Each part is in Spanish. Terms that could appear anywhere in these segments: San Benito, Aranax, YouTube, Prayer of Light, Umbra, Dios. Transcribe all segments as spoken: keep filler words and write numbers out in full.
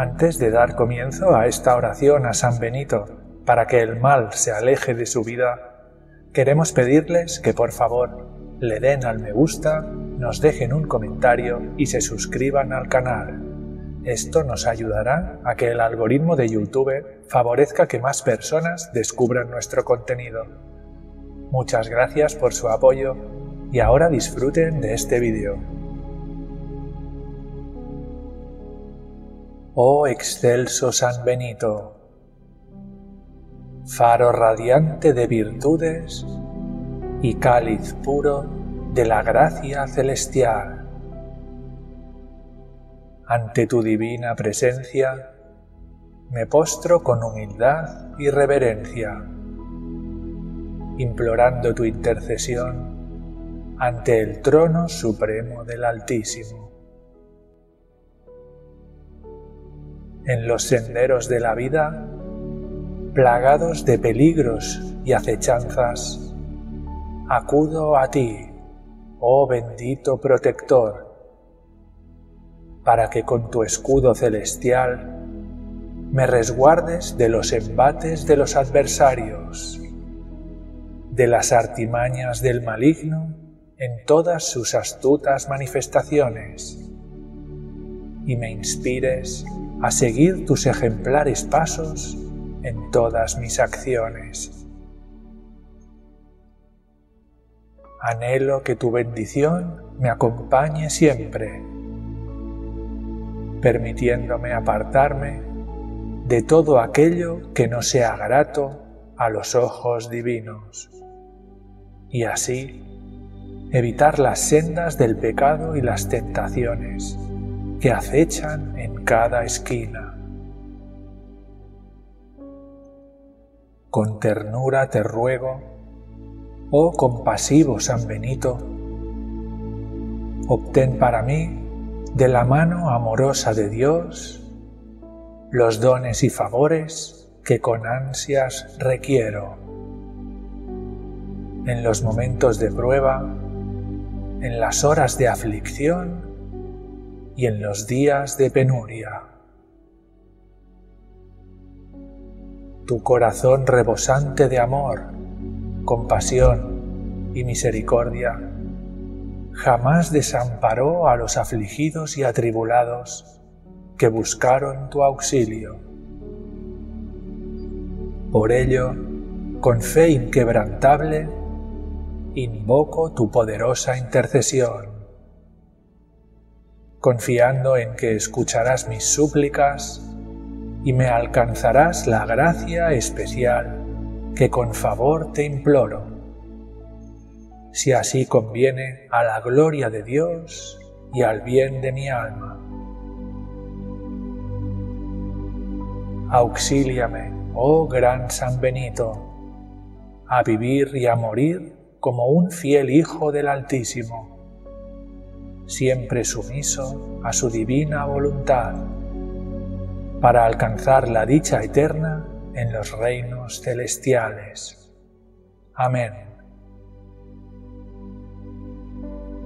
Antes de dar comienzo a esta oración a San Benito, para que el mal se aleje de su vida, queremos pedirles que por favor le den al me gusta, nos dejen un comentario y se suscriban al canal. Esto nos ayudará a que el algoritmo de YouTube favorezca que más personas descubran nuestro contenido. Muchas gracias por su apoyo y ahora disfruten de este vídeo. Oh excelso San Benito, faro radiante de virtudes y cáliz puro de la gracia celestial. Ante tu divina presencia me postro con humildad y reverencia, implorando tu intercesión ante el trono supremo del Altísimo. En los senderos de la vida, plagados de peligros y acechanzas, acudo a ti, oh bendito protector, para que con tu escudo celestial me resguardes de los embates de los adversarios, de las artimañas del maligno en todas sus astutas manifestaciones, y me inspires a seguir tus ejemplares pasos en todas mis acciones. Anhelo que tu bendición me acompañe siempre, permitiéndome apartarme de todo aquello que no sea grato a los ojos divinos, y así evitar las sendas del pecado y las tentaciones que acechan en cada esquina. Con ternura te ruego, oh compasivo San Benito, obtén para mí, de la mano amorosa de Dios, los dones y favores que con ansias requiero. En los momentos de prueba, en las horas de aflicción y en los días de penuria. Tu corazón rebosante de amor, compasión y misericordia jamás desamparó a los afligidos y atribulados que buscaron tu auxilio. Por ello, con fe inquebrantable, invoco tu poderosa intercesión, confiando en que escucharás mis súplicas y me alcanzarás la gracia especial que con favor te imploro, si así conviene a la gloria de Dios y al bien de mi alma. Auxíliame, oh gran San Benito, a vivir y a morir como un fiel hijo del Altísimo, siempre sumiso a su divina voluntad, para alcanzar la dicha eterna en los reinos celestiales. Amén.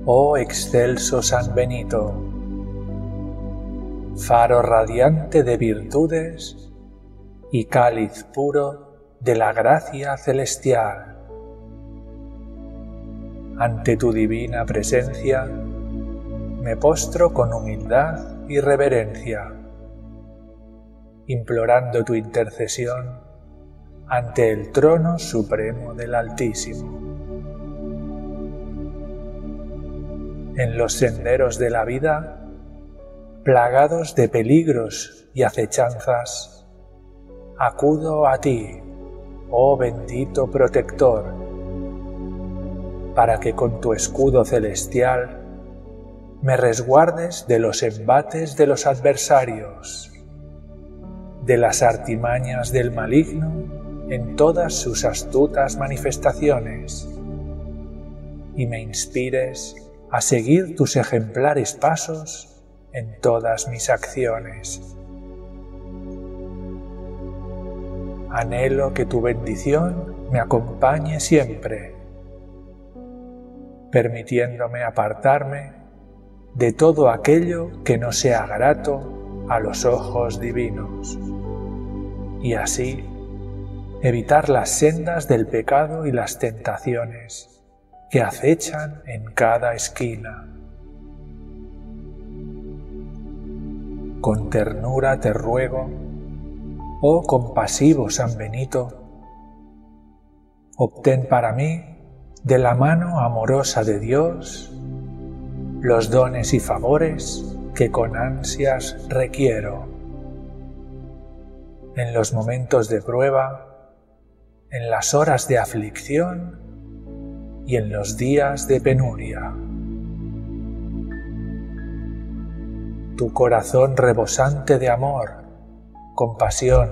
Oh excelso San Benito, faro radiante de virtudes y cáliz puro de la gracia celestial. Ante tu divina presencia me postro con humildad y reverencia, implorando tu intercesión ante el trono supremo del Altísimo. En los senderos de la vida, plagados de peligros y acechanzas, acudo a ti, oh bendito protector, para que con tu escudo celestial me resguardes de los embates de los adversarios, de las artimañas del maligno en todas sus astutas manifestaciones, y me inspires a seguir tus ejemplares pasos en todas mis acciones. Anhelo que tu bendición me acompañe siempre, permitiéndome apartarme de todo aquello que no sea grato a los ojos divinos, y así evitar las sendas del pecado y las tentaciones que acechan en cada esquina. Con ternura te ruego, oh compasivo San Benito, obtén para mí, de la mano amorosa de Dios, los dones y favores que con ansias requiero, en los momentos de prueba, en las horas de aflicción y en los días de penuria. Tu corazón rebosante de amor, compasión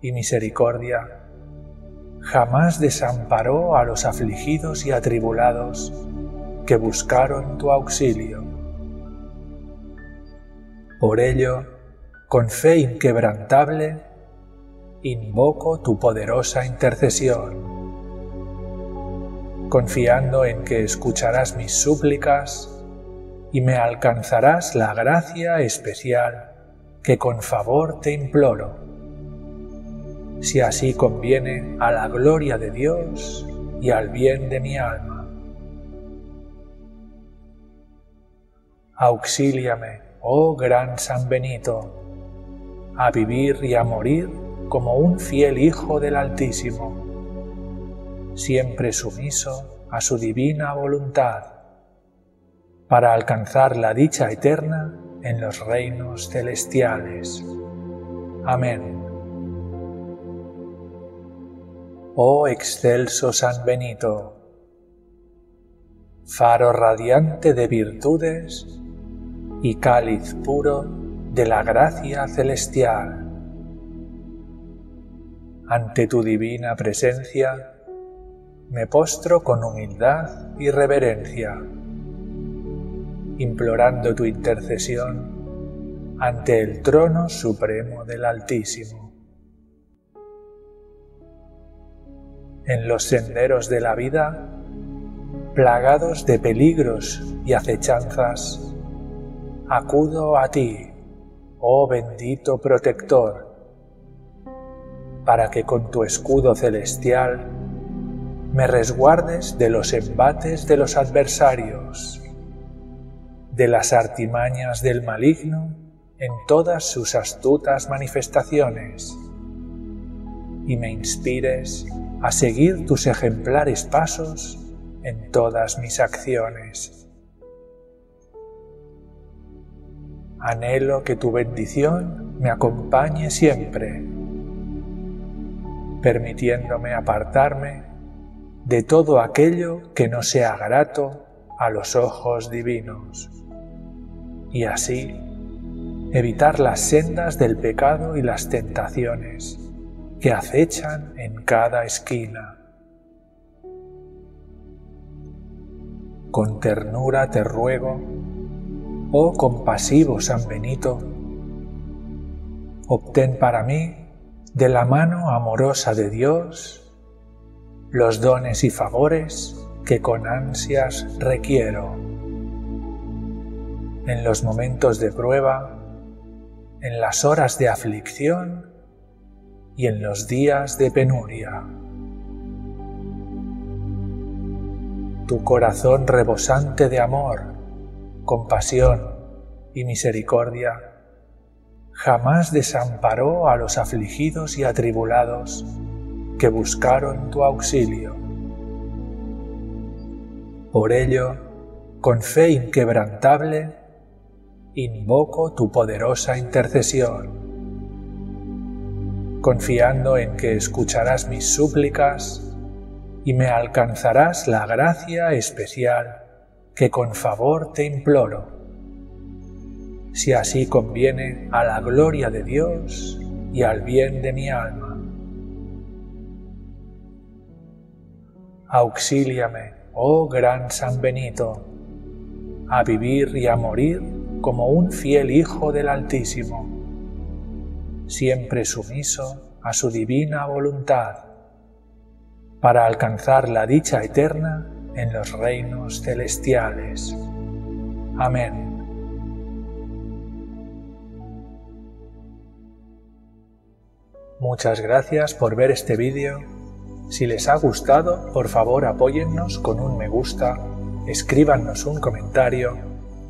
y misericordia jamás desamparó a los afligidos y atribulados que buscaron tu auxilio. Por ello, con fe inquebrantable, invoco tu poderosa intercesión, confiando en que escucharás mis súplicas y me alcanzarás la gracia especial que con favor te imploro, si así conviene a la gloria de Dios y al bien de mi alma. Auxíliame, oh gran San Benito, a vivir y a morir como un fiel Hijo del Altísimo, siempre sumiso a su divina voluntad, para alcanzar la dicha eterna en los reinos celestiales. Amén. Oh excelso San Benito, faro radiante de virtudes y cáliz puro de la gracia celestial, ante tu divina presencia me postro con humildad y reverencia, implorando tu intercesión ante el trono supremo del Altísimo. En los senderos de la vida, plagados de peligros y acechanzas, acudo a ti, oh bendito protector, para que con tu escudo celestial me resguardes de los embates de los adversarios, de las artimañas del maligno en todas sus astutas manifestaciones, y me inspires a seguir tus ejemplares pasos en todas mis acciones. Anhelo que tu bendición me acompañe siempre, permitiéndome apartarme de todo aquello que no sea grato a los ojos divinos, y así evitar las sendas del pecado y las tentaciones que acechan en cada esquina. Con ternura te ruego, oh compasivo San Benito, obtén para mí, de la mano amorosa de Dios, los dones y favores que con ansias requiero, en los momentos de prueba, en las horas de aflicción y en los días de penuria. Tu corazón rebosante de amor, compasión y misericordia jamás desamparó a los afligidos y atribulados que buscaron tu auxilio. Por ello, con fe inquebrantable, invoco tu poderosa intercesión, confiando en que escucharás mis súplicas y me alcanzarás la gracia especial que con favor te imploro, si así conviene a la gloria de Dios y al bien de mi alma. Auxíliame, oh gran San Benito, a vivir y a morir como un fiel Hijo del Altísimo, siempre sumiso a su divina voluntad, para alcanzar la dicha eterna en los reinos celestiales. Amén. Muchas gracias por ver este vídeo. Si les ha gustado, por favor apóyennos con un me gusta, escríbanos un comentario,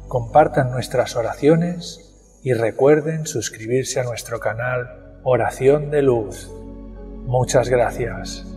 compartan nuestras oraciones y recuerden suscribirse a nuestro canal Oración de Luz. Muchas gracias.